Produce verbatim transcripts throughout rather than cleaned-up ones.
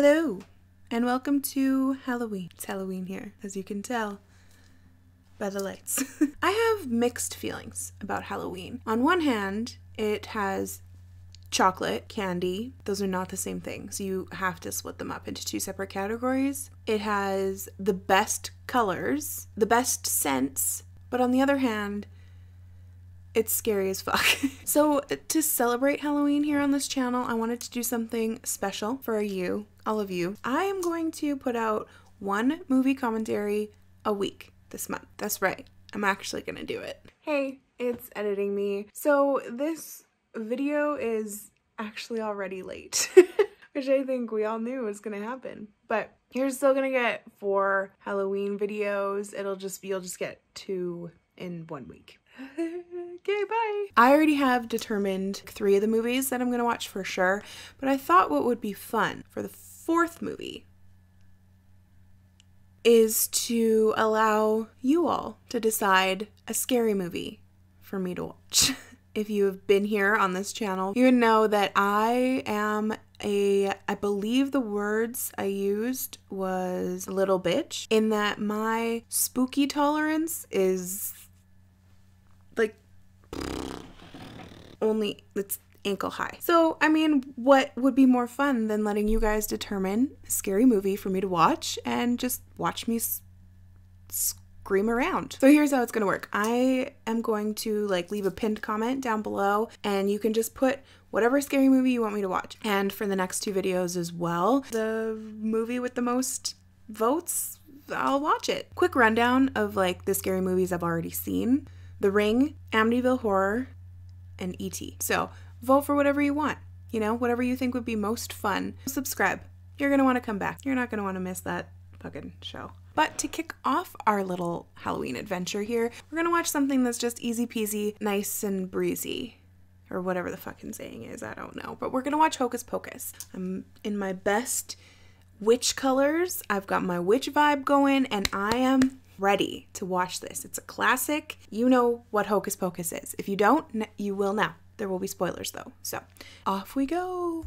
Hello, and welcome to Halloween. It's Halloween here, as you can tell by the lights. I have mixed feelings about Halloween. On one hand, it has chocolate, candy. Those are not the same thing, so you have to split them up into two separate categories. It has the best colors, the best scents, but on the other hand, it's scary as fuck. So to celebrate Halloween here on this channel, I wanted to do something special for you, all of you. I am going to put out one movie commentary a week this month. That's right, I'm actually gonna do it. Hey, it's editing me. So this video is actually already late, which I think we all knew was gonna happen. But you're still gonna get four Halloween videos. It'll just be, you'll just get two in one week. Okay, bye. I already have determined three of the movies that I'm gonna watch for sure, but I thought what would be fun for the fourth movie is to allow you all to decide a scary movie for me to watch. If you have been here on this channel, you would know that I am a, I believe the words I used was little bitch, in that my spooky tolerance is like only, it's ankle high. So, I mean, what would be more fun than letting you guys determine a scary movie for me to watch and just watch me squirm scream around. So here's how it's gonna work. I am going to like leave a pinned comment down below, and you can just put whatever scary movie you want me to watch. And for the next two videos as well, the movie with the most votes, I'll watch it. Quick rundown of like the scary movies I've already seen: The Ring, Amityville Horror, and E T So vote for whatever you want, you know, whatever you think would be most fun. Subscribe. You're gonna wanna come back. You're not gonna wanna miss that fucking show. But to kick off our little Halloween adventure here, we're gonna watch something that's just easy peasy, nice and breezy, or whatever the fucking saying is, I don't know. But we're gonna watch Hocus Pocus. I'm in my best witch colors, I've got my witch vibe going, and I am ready to watch this. It's a classic. You know what Hocus Pocus is. If you don't, you will now. There will be spoilers though, so off we go.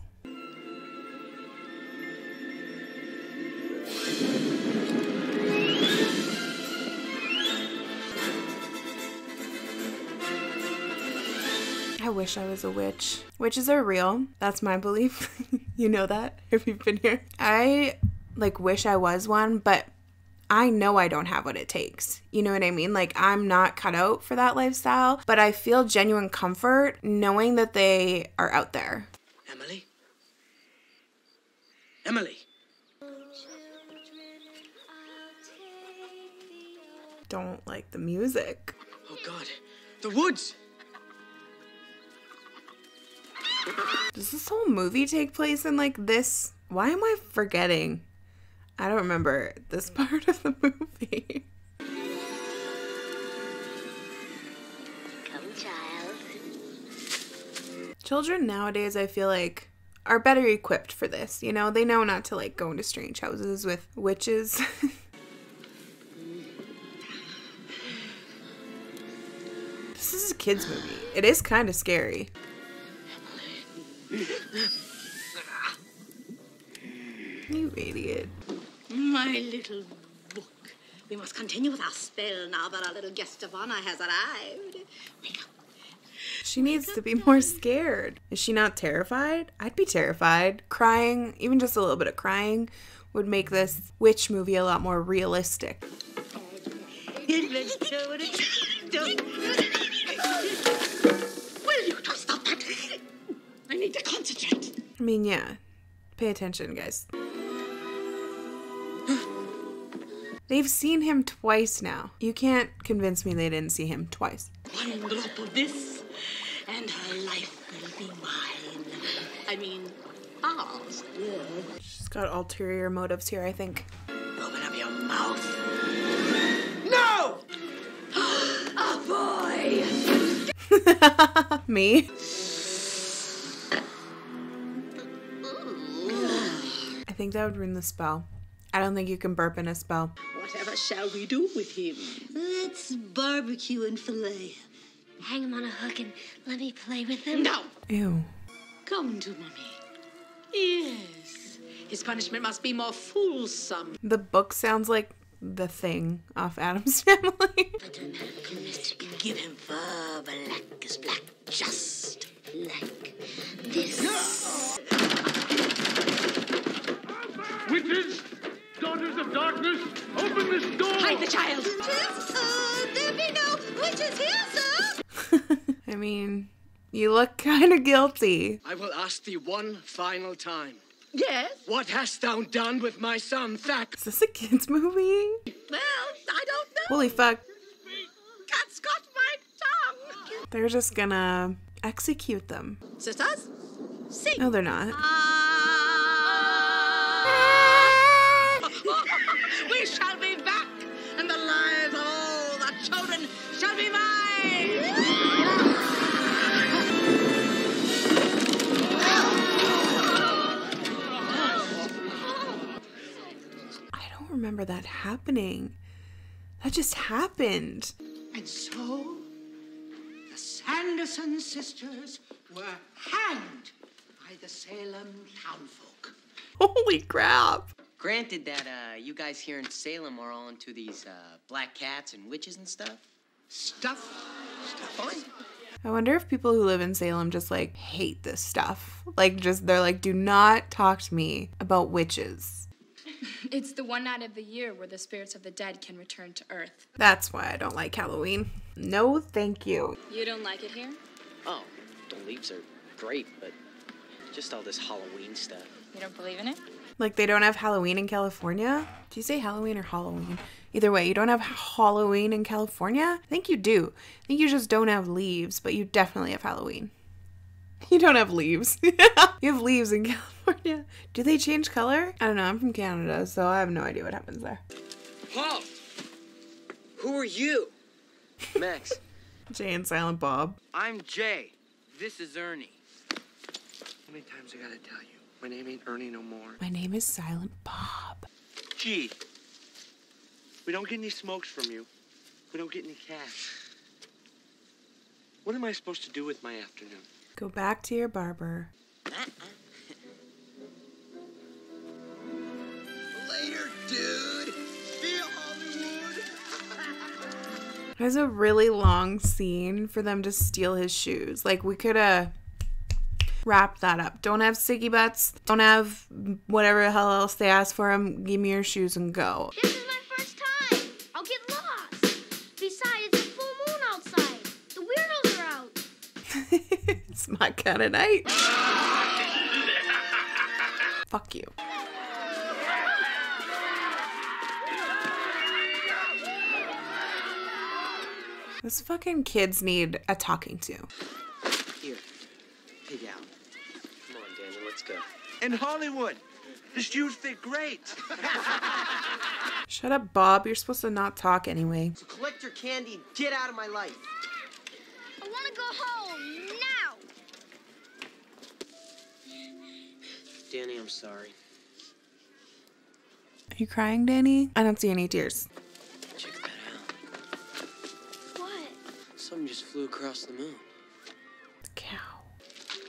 I wish I was a witch. Witches are real. That's my belief. You know that if you've been here. I like wish I was one, but I know I don't have what it takes. You know what I mean? Like, I'm not cut out for that lifestyle, but I feel genuine comfort knowing that they are out there. Emily? Emily? Don't like the music. Oh God, the woods! Does this whole movie take place in like this? Why am I forgetting? I don't remember this part of the movie. Come, child. Children nowadays, I feel like, are better equipped for this. You know, they know not to like go into strange houses with witches. This is a kids movie. It is kind of scary. You idiot. My little book. We must continue with our spell now that our little guest of honor has arrived. Wake up. She needs to be more scared. Is she not terrified? I'd be terrified. Crying, even just a little bit of crying, would make this witch movie a lot more realistic. Will you just stop that? I need to concentrate. I mean, yeah. Pay attention, guys. They've seen him twice now. You can't convince me they didn't see him twice. One drop of this, and her life will be mine. I mean, ours. Yeah. She's got ulterior motives here, I think. Open up your mouth. No! Oh, boy! Me? I think that would ruin the spell. I don't think you can burp in a spell. Whatever shall we do with him? Let's barbecue and fillet. Hang him on a hook and let me play with him. No! Ew. Come to mommy. Yes. His punishment must be more fulsome. The book sounds like The Thing off Adam's Family. I don't have a clue, mister. Give him fur black as black, just like this. Witches, daughters of darkness, open this door! Hide the child! Uh, there be no witches here, sir! I mean, you look kind of guilty. I will ask thee one final time. Yes? What hast thou done with my son, Thack? Is this a kid's movie? Well, I don't know. Holy fuck. Cat's got my tongue. They're just gonna execute them. Sisters? See. No, they're not. Uh... We shall be back, and the lives of all the children shall be mine. Remember that happening. That just happened. And so the Sanderson sisters were hanged by the Salem townfolk. Holy crap. Granted that uh, you guys here in Salem are all into these uh, black cats and witches and stuff. Stuff. Stuff. I wonder if people who live in Salem just like hate this stuff. Like just they're like, do not talk to me about witches. It's the one night of the year where the spirits of the dead can return to Earth. That's why I don't like Halloween. No, thank you. You don't like it here? Oh, the leaves are great, but just all this Halloween stuff. You don't believe in it? Like they don't have Halloween in California? Do you say Halloween or Halloween? Either way, you don't have Halloween in California? I think you do. I think you just don't have leaves, but you definitely have Halloween. You don't have leaves. You have leaves in California. Do they change color? I don't know. I'm from Canada, so I have no idea what happens there. Paul, who are you? Max. Jay and Silent Bob. I'm Jay. This is Ernie. How many times I gotta tell you? My name ain't Ernie no more. My name is Silent Bob. Gee, we don't get any smokes from you. We don't get any cash. What am I supposed to do with my afternoon? Go back to your barber. Later, dude. See you, Hollywood. It was a really long scene for them to steal his shoes. Like, we could have wrapped that up. Don't have Siggy Butts. Don't have whatever the hell else they asked for him. Give me your shoes and go. This is my first time. I'll get lost. Besides, it's a full moon outside. The weirdos are out. It's my kind of night. Fuck you. Those fucking kids need a talking to. Here, pig out. Come on, Daniel, let's go. In Hollywood, the shoes fit great. Shut up, Bob. You're supposed to not talk anyway. So collect your candy and get out of my life. I want to go home now. Danny, I'm sorry. Are you crying, Danny? I don't see any tears. Check that out. What? Something just flew across the moon. The cow.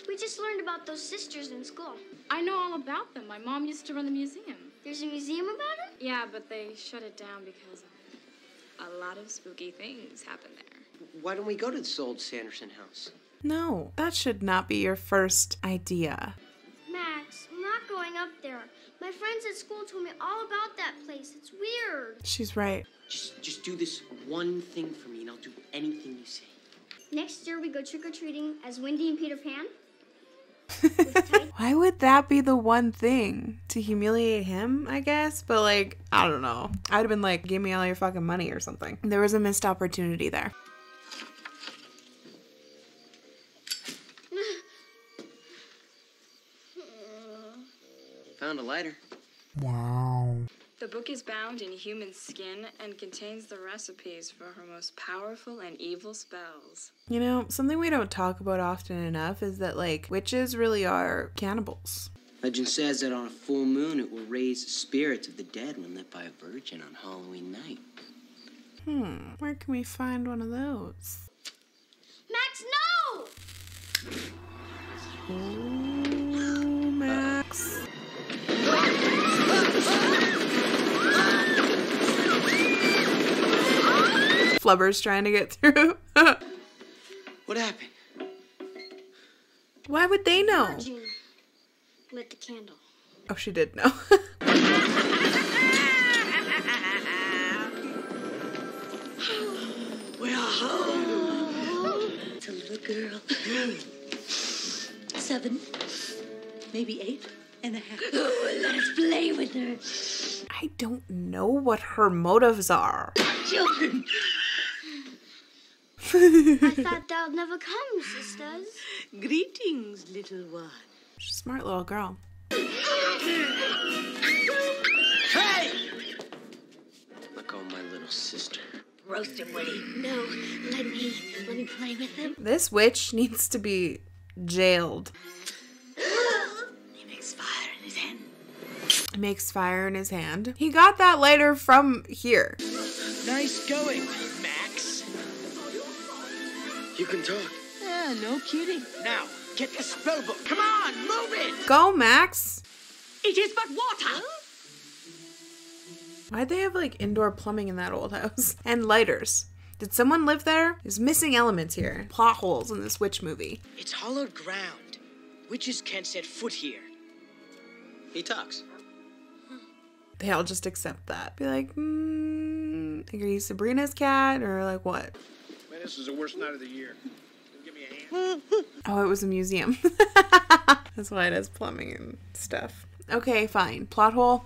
We just learned about those sisters in school. I know all about them. My mom used to run the museum. There's a museum about them? Yeah, but they shut it down because a lot of spooky things happen there. Why don't we go to this old Sanderson house? No, that should not be your first idea. Max, I'm not going up there. My friends at school told me all about that place. It's weird. She's right. Just, just do this one thing for me and I'll do anything you say. Next year we go trick-or-treating as Wendy and Peter Pan. Why would that be the one thing? To humiliate him, I guess? But like, I don't know. I'd have been like, give me all your fucking money or something. There was a missed opportunity there. Found a lighter. Wow. The book is bound in human skin and contains the recipes for her most powerful and evil spells. You know, something we don't talk about often enough is that, like, witches really are cannibals. Legend says that on a full moon it will raise the spirits of the dead when lit by a virgin on Halloween night. Hmm, where can we find one of those? Max, no! Oh, Max. Flubber's trying to get through. What happened? Why would they know? Junior lit the candle. Oh, she did know. We're all home. It's a little girl. Seven, maybe eight and a half. Oh, let's play with her. I don't know what her motives are. Children. I thought thou would never come, sisters. Greetings, little one. She's a smart little girl. Hey! Look on my little sister. Roast him, Wendy. No, let me, let me play with him. This witch needs to be jailed. He makes fire in his hand. He makes fire in his hand. He got that later from here. Nice going, Max. You can talk. Yeah, no kidding. Now, get the spell book. Come on, move it. Go, Max. It is but water. Why'd they have like indoor plumbing in that old house? And lighters. Did someone live there? There's missing elements here. Plot holes in this witch movie. It's hallowed ground. Witches can't set foot here. He talks. They all just accept that. Be like, mm, like, are you Sabrina's cat or like what? Man, this is the worst night of the year. Give me a hand. Oh, it was a museum. That's why it has plumbing and stuff. Okay, fine. Plot hole.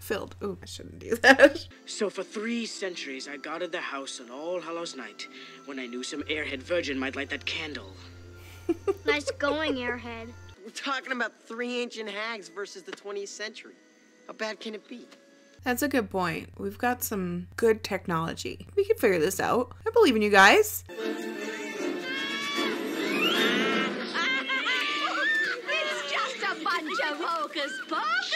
Filled. Ooh, I shouldn't do that. So for three centuries, I guarded the house on All Hallows Night when I knew some airhead virgin might light that candle. Nice going, airhead. We're talking about three ancient hags versus the twentieth century. How bad can it be? That's a good point. We've got some good technology. We can figure this out. I believe in you guys. It's just a bunch of hocus pocus.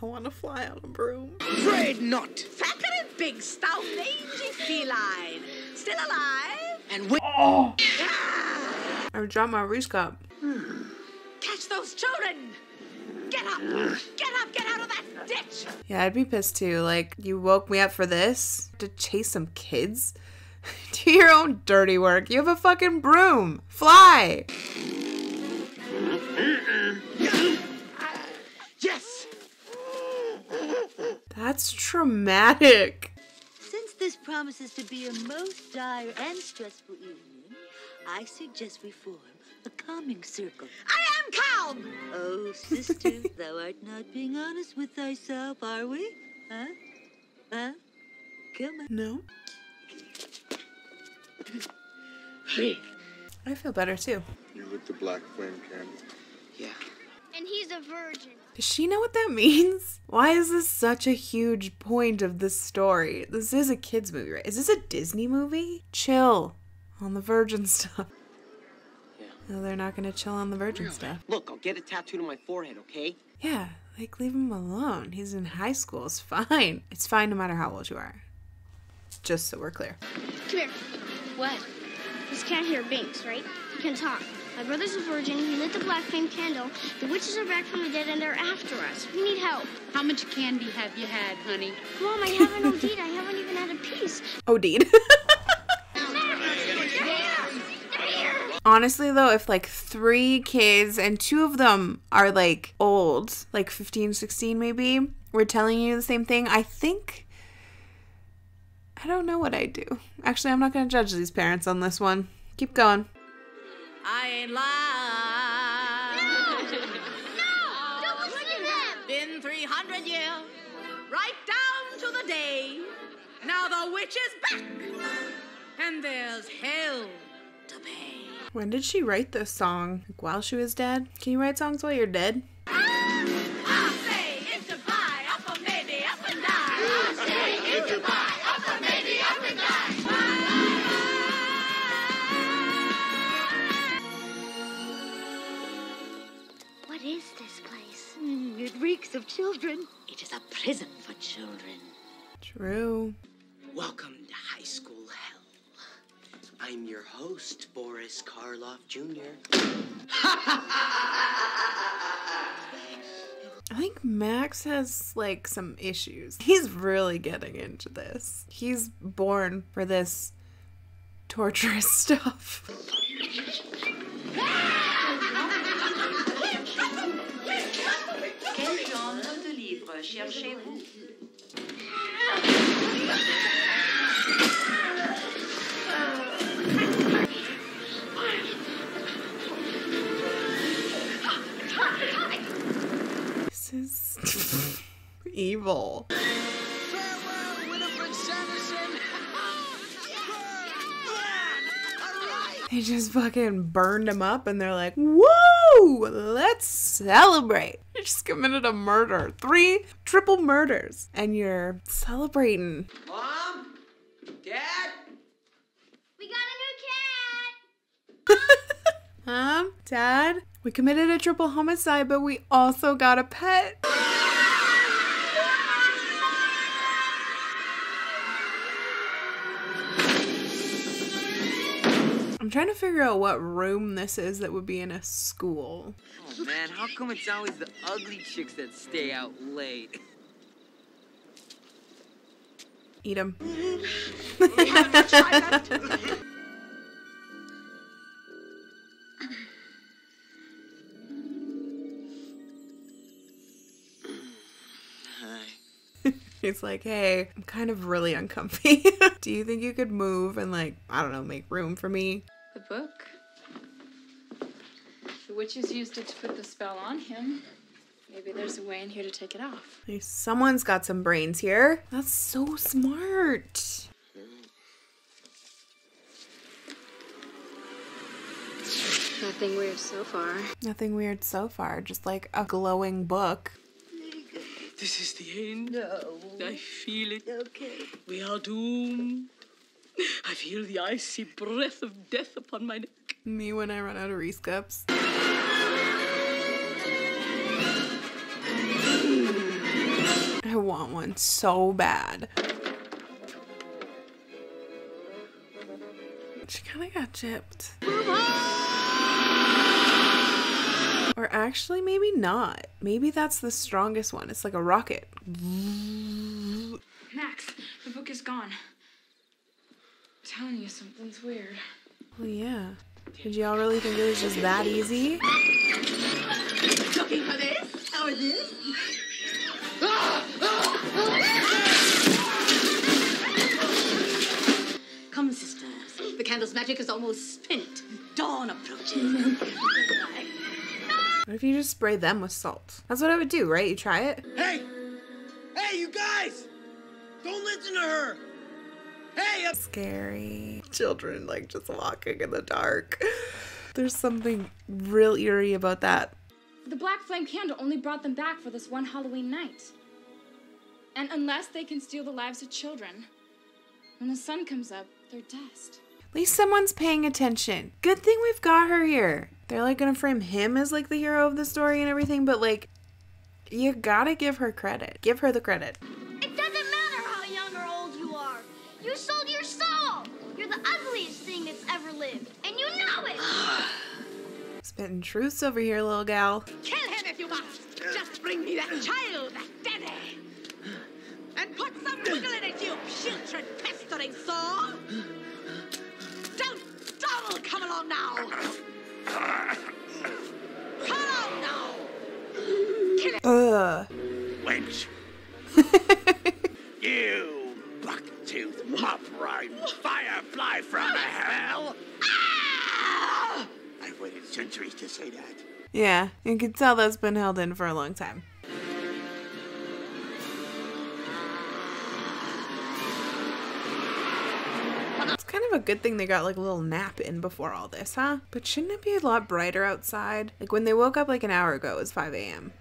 I want to fly on a broom. Afraid not. Fatter and big, stout, mangy feline. Still alive. And we. Oh. Ah. I dropped my wrist cup. Catch those children. Get up. Get up. Get out of that ditch. Yeah, I'd be pissed too. Like, you woke me up for this? To chase some kids? Do your own dirty work. You have a fucking broom. Fly. That's traumatic. Since this promises to be a most dire and stressful evening, I suggest we form a calming circle. I am calm! Oh, sister, thou art not being honest with thyself, are we? Huh? Huh? Come on. No. I feel better, too. You lit the black flame candle. Yeah. And he's a virgin. Does she know what that means? Why is this such a huge point of this story? This is a kids movie, right? Is this a Disney movie? Chill on the virgin stuff. Yeah. No, they're not gonna chill on the virgin really? stuff. Look, I'll get a tattoo on my forehead, okay? Yeah, like leave him alone. He's in high school, it's fine. It's fine no matter how old you are. Just so we're clear. Come here. What? This cat here binks, right? He can talk. My brother's a virgin, he lit the black flame candle. The witches are back from the dead and they're after us. We need help. How much candy have you had, honey? Mom, I haven't OD'd. I haven't even had a piece. OD'd. Honestly, though, if like three kids and two of them are like old, like fifteen, sixteen maybe, we're telling you the same thing, I think... I don't know what I'd do. Actually, I'm not going to judge these parents on this one. Keep going. I ain't lied. No! No! Don't listen to them! Been three hundred years, right down to the day. Now the witch is back, and there's hell to pay. When did she write this song? Like, while she was dead? Can you write songs while you're dead? I say it's goodbye, up a maybe, up and die. I say it's goodbye, up a maybe, up and die. What is this place? Mm, it reeks of children. It is a prison for children. True. Welcome to high school hell. I'm your host, Boris Karloff Junior I think Max has, like, some issues. He's really getting into this. He's born for this torturous stuff. This is evil. They just fucking burned him up and they're like, woo, let's celebrate. You just committed a murder. Three triple murders and you're celebrating. Mom? Dad? We got a new cat! Mom? Dad? We committed a triple homicide, but we also got a pet. I'm trying to figure out what room this is that would be in a school. Oh man, how come it's always the ugly chicks that stay out late? Eat them. He's like, hey, I'm kind of really uncomfy. Do you think you could move and like, I don't know, make room for me? The book. The witches used it to put the spell on him. Maybe there's a way in here to take it off. Someone's got some brains here. That's so smart. Nothing weird so far. Nothing weird so far, just like a glowing book. This is the end. No. I feel it. Okay. We are doomed. I feel the icy breath of death upon my neck. Me when I run out of Reese cups. I want one so bad. She kind of got chipped. Or actually, maybe not. Maybe that's the strongest one. It's like a rocket. Max, the book is gone. I'm telling you, something's weird. Well, yeah. Did y'all really think it was just that easy? Looking for this? How is this? Come, sisters. The candle's magic is almost spent. Dawn approaches. What if you just spray them with salt? That's what I would do, right? You try it? Hey! Hey, you guys! Don't listen to her! Hey! I'm scary. Children, like, just walking in the dark. There's something real eerie about that. The black flame candle only brought them back for this one Halloween night. And unless they can steal the lives of children, when the sun comes up, they're dust. At least someone's paying attention. Good thing we've got her here. They're like gonna frame him as like the hero of the story and everything, but like, you gotta give her credit. Give her the credit. It doesn't matter how young or old you are. You sold your soul. You're the ugliest thing that's ever lived, and you know it. Spitting truths over here, little gal. Kill him if you must. Just bring me that child, that daddy. And put some wiggle in it, you putrid, pestering soul. Come along now! Come along now! Kill Ugh. Wench! You buck-toothed, hop-ride, firefly from hell! Ah! I've waited centuries to say that. Yeah, you can tell that's been held in for a long time. A good thing they got like a little nap in before all this, huh? But shouldn't it be a lot brighter outside? Like when they woke up like an hour ago, it was five A M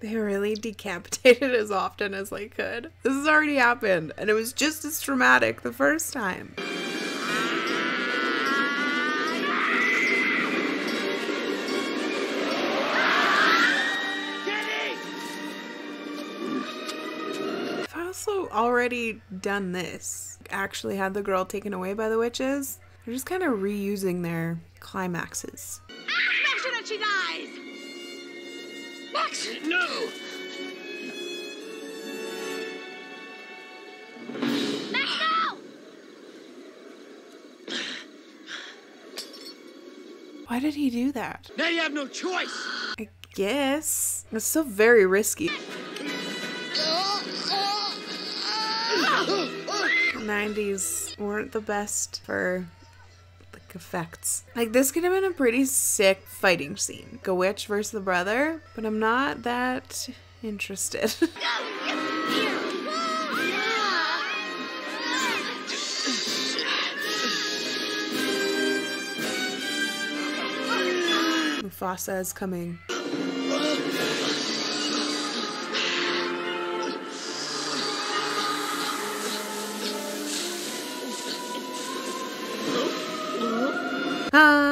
They really decapitated as often as they could. This has already happened and it was just as traumatic the first time. Also already done this. Actually had the girl taken away by the witches. They're just kind of reusing their climaxes. Ah, make sure that she dies. Max! No! Max, no! Why did he do that? Now you have no choice! I guess. It's still very risky. nineties weren't the best for like effects. Like this could have been a pretty sick fighting scene. Like a witch versus the brother, but I'm not that interested. Mufasa is coming. Uh,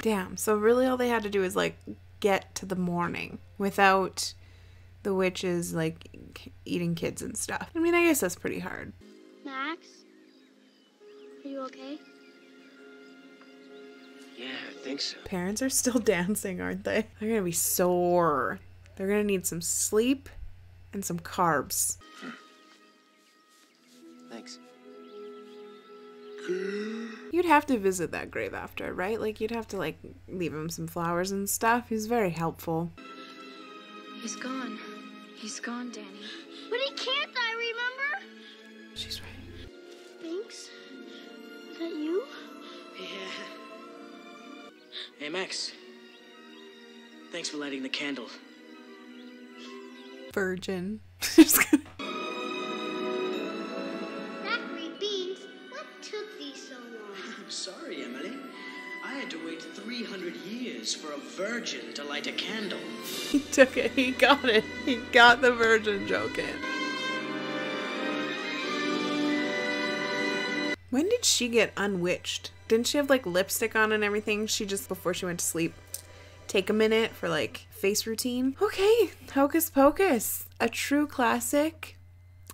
Damn, so really all they had to do is like get to the morning without the witches like eating kids and stuff. I mean, I guess that's pretty hard. Max, are you okay? Yeah, I think so. Parents are still dancing, aren't they? They're gonna be sore. They're gonna need some sleep and some carbs. Thanks. You'd have to visit that grave after, right? Like you'd have to like leave him some flowers and stuff. He's very helpful. He's gone. He's gone, Danny. But he can't die, remember? She's right. Thanks. Is that you? Yeah. Hey, Max. Thanks for lighting the candle. Virgin. Just kidding. Sorry, Emily. I had to wait three hundred years for a virgin to light a candle. He took it. He got it. He got the virgin joke in. When did she get unwitched? Didn't she have like lipstick on and everything? She just, before she went to sleep, take a minute for like face routine. Okay, Hocus Pocus, a true classic.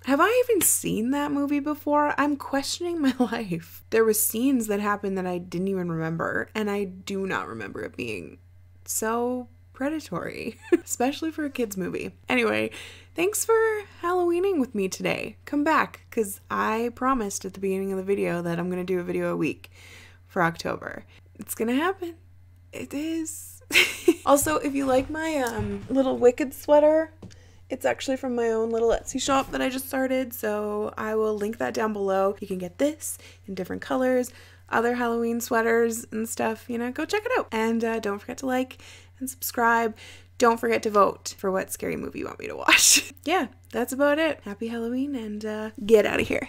Have I even seen that movie before? I'm questioning my life. There were scenes that happened that I didn't even remember, and I do not remember it being so predatory, especially for a kids movie. Anyway, thanks for Halloweening with me today. Come back, because I promised at the beginning of the video that I'm going to do a video a week for October. It's going to happen. It is. Also, if you like my um, little Wicked sweater, it's actually from my own little Etsy shop that I just started, so I will link that down below. You can get this in different colors, other Halloween sweaters and stuff, you know, go check it out. And uh, don't forget to like and subscribe. Don't forget to vote for what scary movie you want me to watch. Yeah, that's about it. Happy Halloween and uh, get out of here.